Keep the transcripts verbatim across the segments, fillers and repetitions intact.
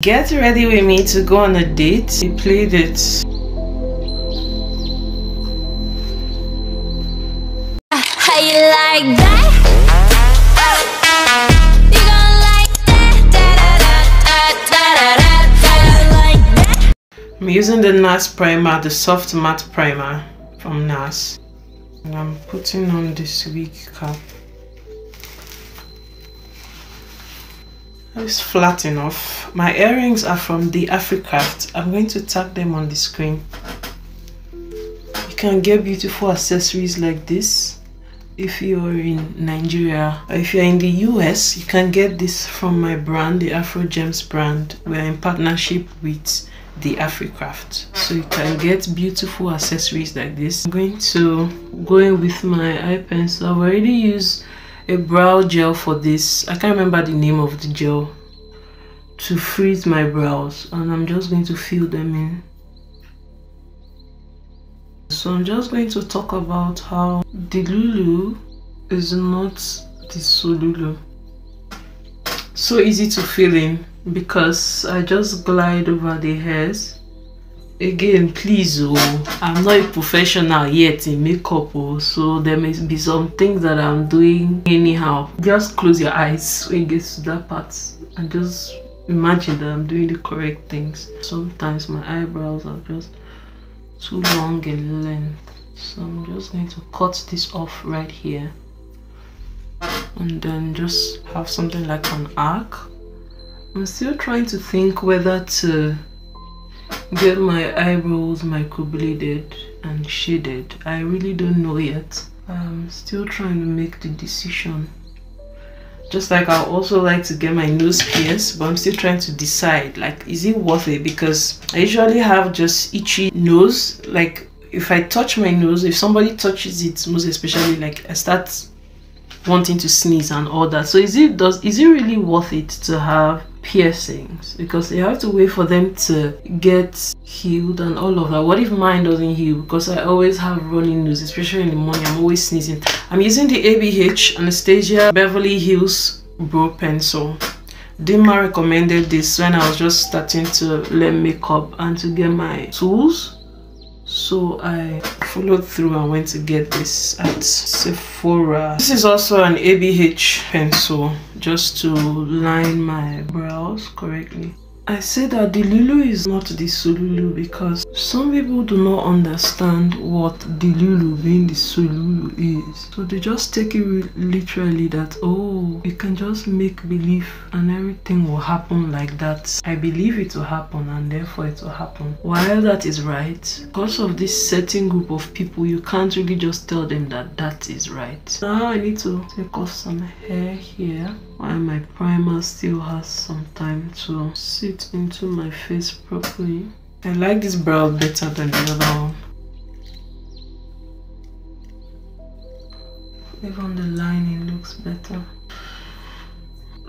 Get ready with me to go on a date. We played it. How you like that? You gon' like that. I'm using the NARS primer, the soft matte primer from NARS. And I'm putting on this wig cap. It's flat enough. My earrings are from the AfriCraft. I'm going to tag them on the screen. You can get beautiful accessories like this if you're in Nigeria, or if you're in the U S you can get this from my brand, the Afro Gems brand. We're in partnership with the AfriCraft, so you can get beautiful accessories like this. I'm going to go in with my eye pencil. I've already used a brow gel for this. I can't remember the name of the gel, to freeze my brows, and I'm just going to fill them in. So I'm just going to talk about how Delulu is not the Solulu. So easy to fill in because I just glide over the hairs. Again, please, oh, I'm not a professional yet in makeup, oh, so there may be some things that I'm doing anyhow. Just close your eyes when it gets to that part and just imagine that I'm doing the correct things. Sometimes my eyebrows are just too long in length, so I'm just going to cut this off right here and then just have something like an arc. I'm still trying to think whether to get my eyebrows microbladed and shaded. I really don't know yet. I'm still trying to make the decision. Just like I also like to get my nose pierced, but I'm still trying to decide, like, is it worth it? Because I usually have just itchy nose. Like if I touch my nose, if somebody touches it, most especially, like I start wanting to sneeze and all that. So is it does is it really worth it to have piercings? Because you have to wait for them to get healed and all of that. What if mine doesn't heal? Because I always have running nose, especially in the morning. I'm always sneezing. I'm using the A B H Anastasia Beverly Hills brow pencil. Dima recommended this when I was just starting to learn makeup and to get my tools, so I followed through and went to get this at Sephora. This is also an A B H pencil, just to line my brows correctly. I say that Delulu is not the Solulu because some people do not understand what Delulu being the Solulu is. So they just take it literally that, oh, you can just make believe and everything will happen like that. I believe it will happen and therefore it will happen. While that is right, because of this certain group of people, you can't really just tell them that that is right. Now I need to take off some hair here while my primer still has some time to sit into my face properly. I like this brow better than the other one. Even the lining looks better.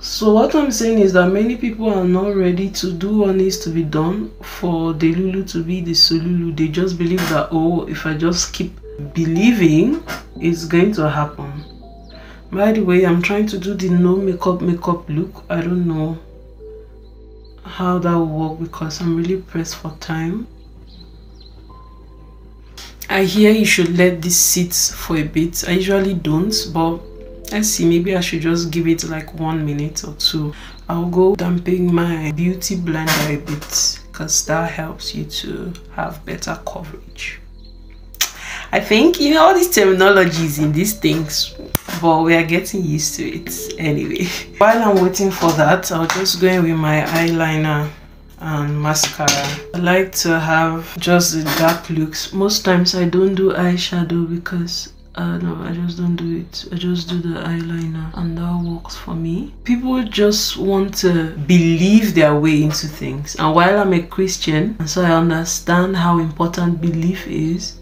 So what I'm saying is that many people are not ready to do what needs to be done for Delulu to be the Solulu. They just believe that, oh, if I just keep believing, it's going to happen. By the way, I'm trying to do the no makeup makeup look. I don't know how that will work because I'm really pressed for time. I hear you should let this sit for a bit. I usually don't, but I see maybe I should just give it like one minute or two. I'll go damping my beauty blender a bit because that helps you to have better coverage. I think, you know, all these terminologies in these things, but we are getting used to it anyway. While I'm waiting for that, I'll just go in with my eyeliner and mascara. I like to have just the dark looks. Most times I don't do eyeshadow because I don't know, I just don't do it. I just do the eyeliner and that works for me. People just want to believe their way into things, and while I'm a Christian, and so I understand how important belief is,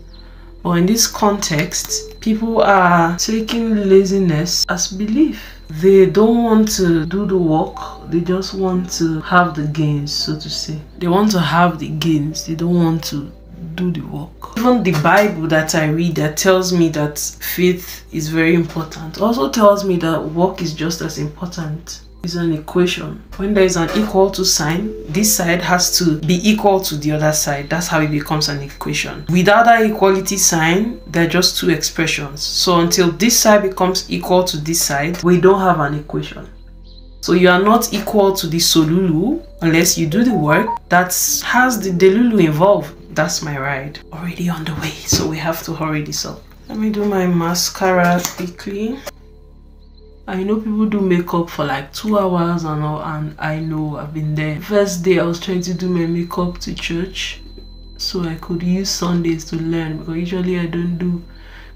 or in this context, people are taking laziness as belief. They don't want to do the work, they just want to have the gains, so to say. They want to have the gains, they don't want to do the work. Even the Bible that I read that tells me that faith is very important also tells me that work is just as important. is an equation. When there is an equal to sign, this side has to be equal to the other side. That's how it becomes an equation. Without that equality sign, there are just two expressions. So until this side becomes equal to this side, we don't have an equation. So you are not equal to the Solulu unless you do the work that has the Delulu involved. That's my ride already on the way, so we have to hurry this up. Let me do my mascara quickly. I know people do makeup for like two hours and all, and I know I've been there. First day I was trying to do my makeup to church so I could use Sundays to learn, because usually I don't do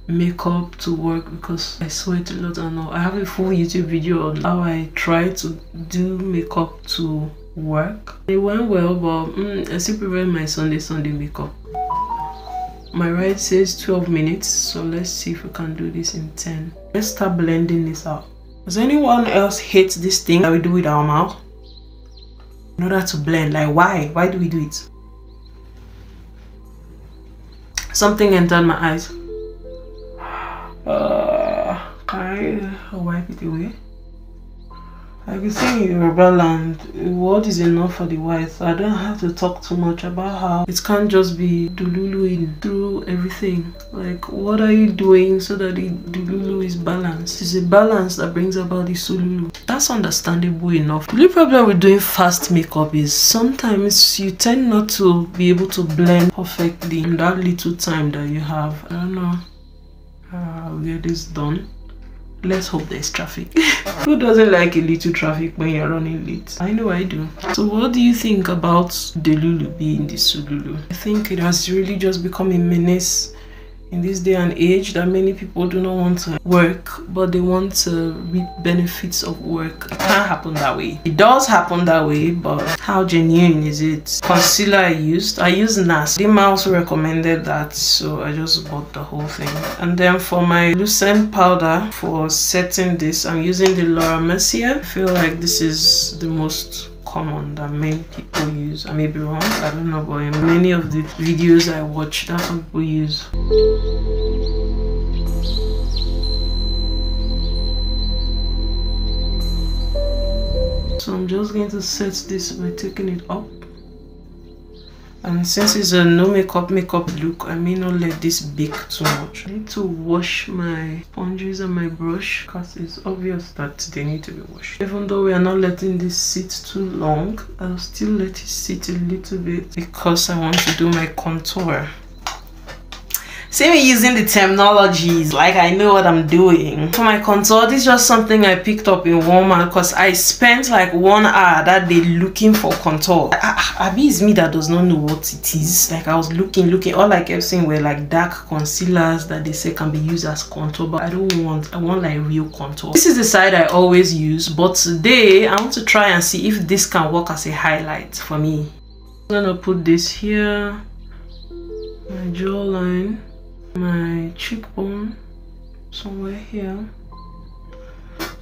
makeup to work because I sweat a lot and all. I have a full YouTube video on how I try to do makeup to work. It went well, but mm, I still prefer my Sunday Sunday makeup. My ride says twelve minutes, so let's see if we can do this in ten. Let's start blending this out. Does anyone else hate this thing that we do with our mouth in order to blend? Like, why? Why do we do it? Something entered my eyes. Uh, can I wipe it away? I can see in Yoruba land, the word is enough for the whites. I don't have to talk too much about how it can't just be deluluing through everything. Like, what are you doing so that the delulu is balanced? It's a balance that brings about the solulu. That's understandable enough. The only problem with doing fast makeup is sometimes you tend not to be able to blend perfectly in that little time that you have. I don't know how I'll get this done. Let's hope there's traffic. Who doesn't like a little traffic when you're running late? I know I do. So what do you think about Delulu being the Solulu? I think it has really just become a menace in this day and age that many people do not want to work, but they want to reap benefits of work. It can't happen that way. It does happen that way, but how genuine is it? Concealer I used. I used NARS. They also recommended that, so I just bought the whole thing. And then for my lucent powder, for setting this, I'm using the Laura Mercier. I feel like this is the most common that many people use. I may be wrong, I don't know, but in many of the videos I watch, that's what people use. So I'm just going to set this by taking it up. And since it's a no makeup makeup look, I may not let this bake too much. I need to wash my sponges and my brush because it's obvious that they need to be washed. Even though we are not letting this sit too long, I'll still let it sit a little bit because I want to do my contour. See me using the terminologies like I know what I'm doing. For my contour, this is just something I picked up in Walmart because I spent like one hour that day looking for contour. Abi is me that does not know what it is. Like, I was looking, looking. All I kept seeing were like dark concealers that they say can be used as contour, but I don't want, I want like real contour. This is the side I always use, but today I want to try and see if this can work as a highlight for me. I'm gonna put this here, my jawline, my cheekbone somewhere here,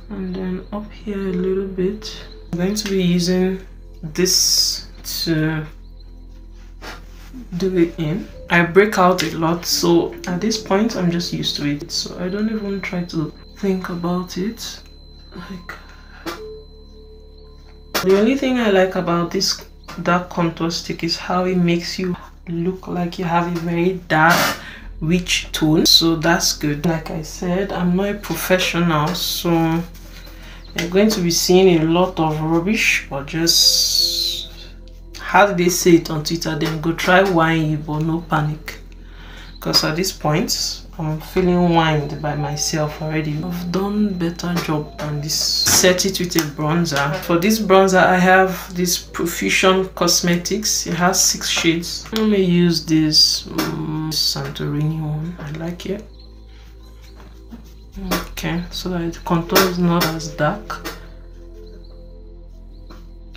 and then up here a little bit. I'm going to be using this to do it in. I break out a lot, so at this point I'm just used to it, so I don't even try to think about it. Like, the only thing I like about this dark contour stick is how it makes you look like you have a very dark rich tone, so that's good. Like I said, I'm not a professional, so you're going to be seeing a lot of rubbish, or just how did they say it on Twitter, then go try wine you, but no panic, because at this point I'm feeling whined by myself already. I've done better job than this. Set it with a bronzer. For this bronzer, I have this Profusion Cosmetics. It has six shades. Let me use this um, Santorini one. I like it. Okay, so that the contour is not as dark.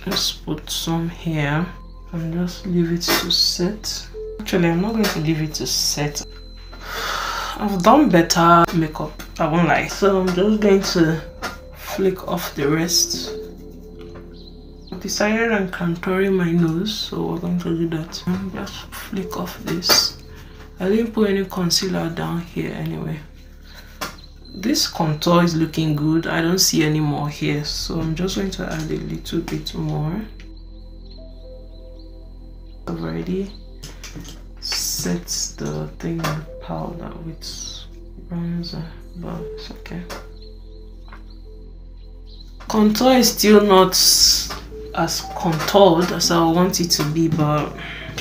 Let's put some here and just leave it to set. Actually, I'm not going to leave it to set. I've done better makeup, I won't lie. So I'm just going to flick off the rest. I decided I'm contouring my nose, so we're going to do that. I'm just flick off this. I didn't put any concealer down here anyway. This contour is looking good. I don't see any more here, so I'm just going to add a little bit more. I've already set the thing on powder with bronzer, but it's okay. Contour is still not as contoured as I want it to be, but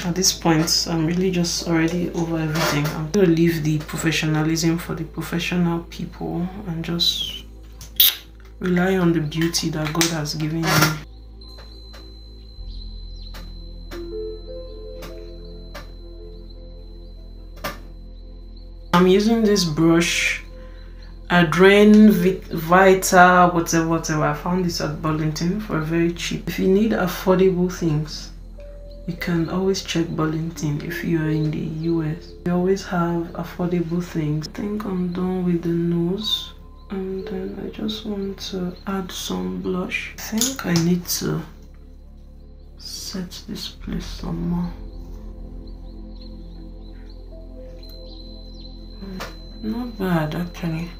at this point I'm really just already over everything. I'm gonna leave the professionalism for the professional people and just rely on the beauty that God has given me. I'm using this brush, Adren Vita, whatever, whatever. I found this at Burlington for very cheap. If you need affordable things, you can always check Burlington if you are in the U S. They always have affordable things. I think I'm done with the nose, and then I just want to add some blush. I think I need to set this place some more. Not bad, actually.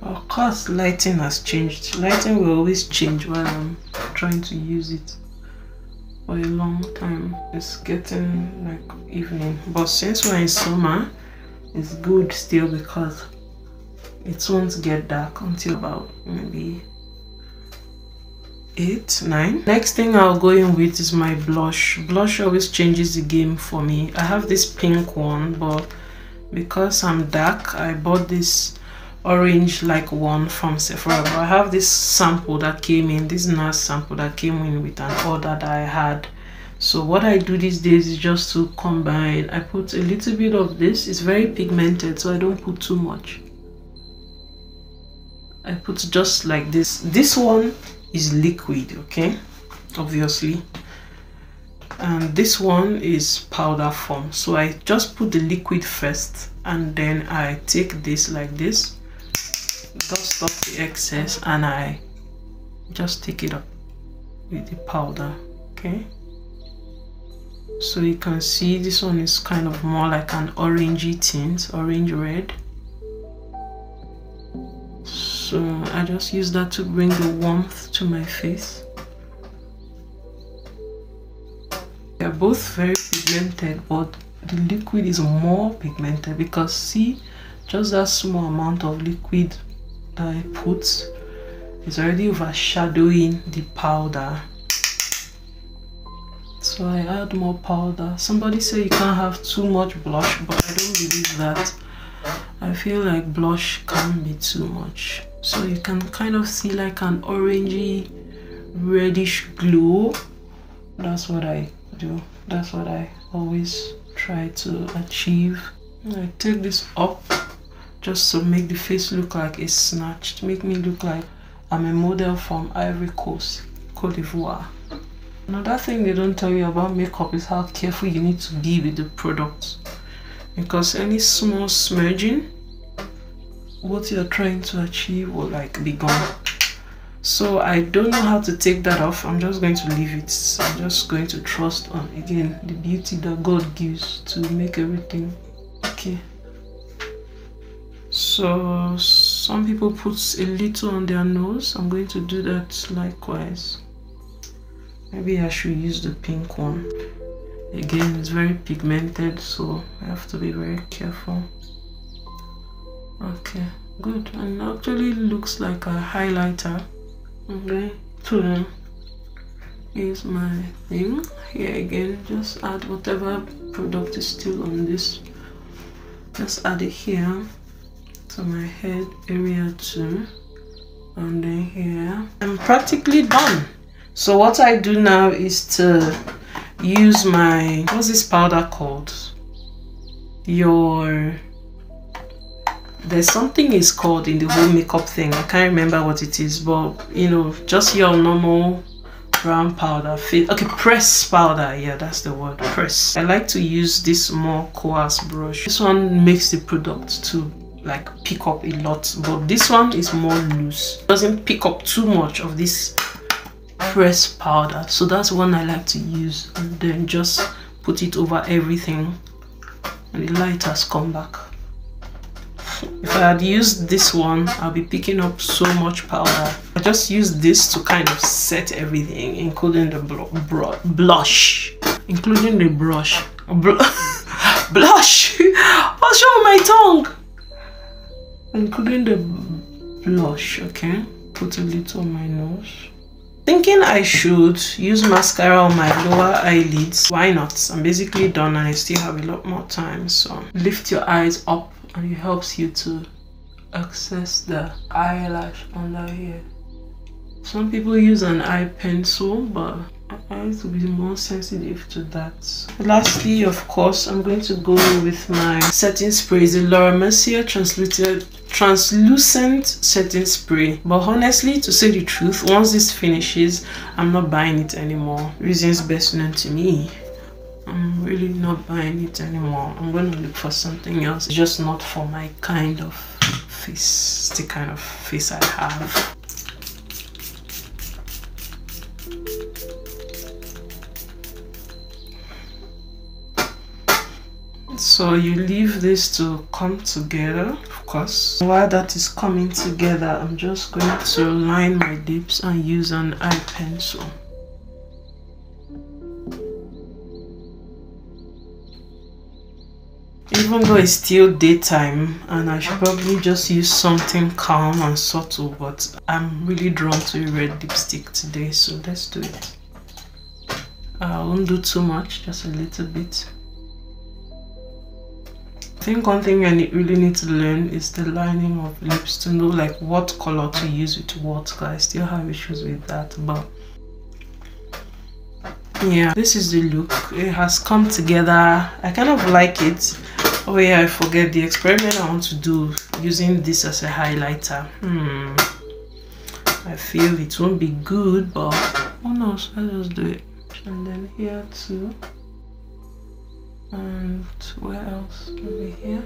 Of course, lighting has changed. Lighting will always change while I'm trying to use it for a long time. It's getting like evening, but since we're in summer, it's good still because it won't get dark until about maybe eight, nine. Next thing I'll go in with is my blush. Blush always changes the game for me. I have this pink one, but because I'm dark, I bought this orange like one from Sephora. But I have this sample that came in, this NARS sample that came in with an order that I had. So what I do these days is just to combine. I put a little bit of this. It's very pigmented, so I don't put too much. I put just like this. This one is liquid, okay, obviously, and this one is powder form. So I just put the liquid first, and then I take this like this, dust off the excess, and I just take it up with the powder. Okay, so you can see this one is kind of more like an orangey tint, orange red. So I just use that to bring the warmth to my face. They're both very pigmented, but the liquid is more pigmented because see, just that small amount of liquid that I put is already overshadowing the powder. So I add more powder. Somebody said you can't have too much blush, but I don't believe that. I feel like blush can be too much. So you can kind of see like an orangey reddish glow. That's what I do. That's what I always try to achieve. I take this up just to make the face look like it's snatched. Make me look like I'm a model from Ivory Coast, Côte d'Ivoire. Another thing they don't tell you about makeup is how careful you need to be with the products. Because any small smudging, what you're trying to achieve will like be gone. So I don't know how to take that off. I'm just going to leave it. I'm just going to trust on again the beauty that God gives to make everything okay. So some people put a little on their nose. I'm going to do that likewise. Maybe I should use the pink one. Again, it's very pigmented, so I have to be very careful. Okay, good. And actually looks like a highlighter. Okay, to is my thing here. Again, just add whatever product is still on this, just add it here to my head area too, and then here. I'm practically done. So what I do now is to use my, what's this powder called? Your, there's something it's called in the whole makeup thing. I can't remember what it is, but you know, just your normal brown powder. Okay, press powder. Yeah, that's the word, press. I like to use this more coarse brush. This one makes the product to like pick up a lot, but this one is more loose. It doesn't pick up too much of this press powder, so that's one I like to use, and then just put it over everything, and the light has come back. If I had used this one, I'll be picking up so much powder. I just used this to kind of set everything, including the bl br blush, including the brush. Bl blush. What's wrong with my tongue? Including the blush. Okay, put a little on my nose. Thinking I should use mascara on my lower eyelids. Why not? I'm basically done and I still have a lot more time. So lift your eyes up and it helps you to access the eyelash under here. Some people use an eye pencil, but I need to be more sensitive to that. Lastly, of course, I'm going to go with my setting spray. It's the Laura Mercier translucent translucent setting spray, but honestly, to say the truth, once this finishes, I'm not buying it anymore. Reasons best known to me. I'm really not buying it anymore. I'm going to look for something else. It's just not for my kind of face. It's the kind of face I have. So you leave this to come together, of course. While that is coming together, I'm just going to line my lips and use an eye pencil. Even though it's still daytime and I should probably just use something calm and subtle, but I'm really drawn to a red lipstick today, so let's do it. I won't do too much, just a little bit. I think one thing I really need to learn is the lining of lips, to know like what color to use with what. I still have issues with that, but yeah, this is the look. It has come together. I kind of like it. Oh yeah, I forget the experiment I want to do using this as a highlighter. Hmm. I feel it won't be good, but who knows? I'll just do it. And then here too. And where else? Over here.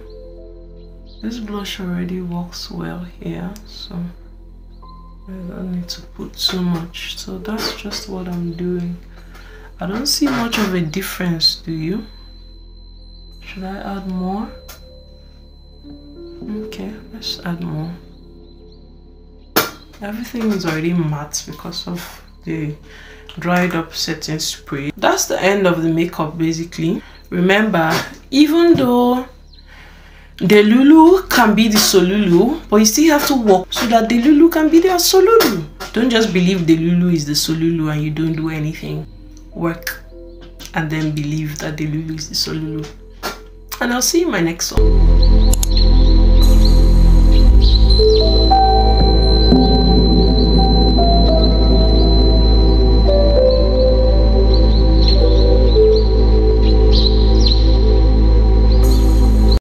This blush already works well here, so I don't need to put too much. So that's just what I'm doing. I don't see much of a difference, do you? Should I add more? Okay, let's add more. Everything is already matte because of the dried up setting spray. That's the end of the makeup basically. Remember, even though Delulu can be the Solulu, but you still have to work so that Delulu can be the Solulu. Don't just believe Delulu is the Solulu and you don't do anything. Work and then believe that Delulu is the Solulu. And I'll see you in my next one.